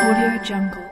Audio Jungle.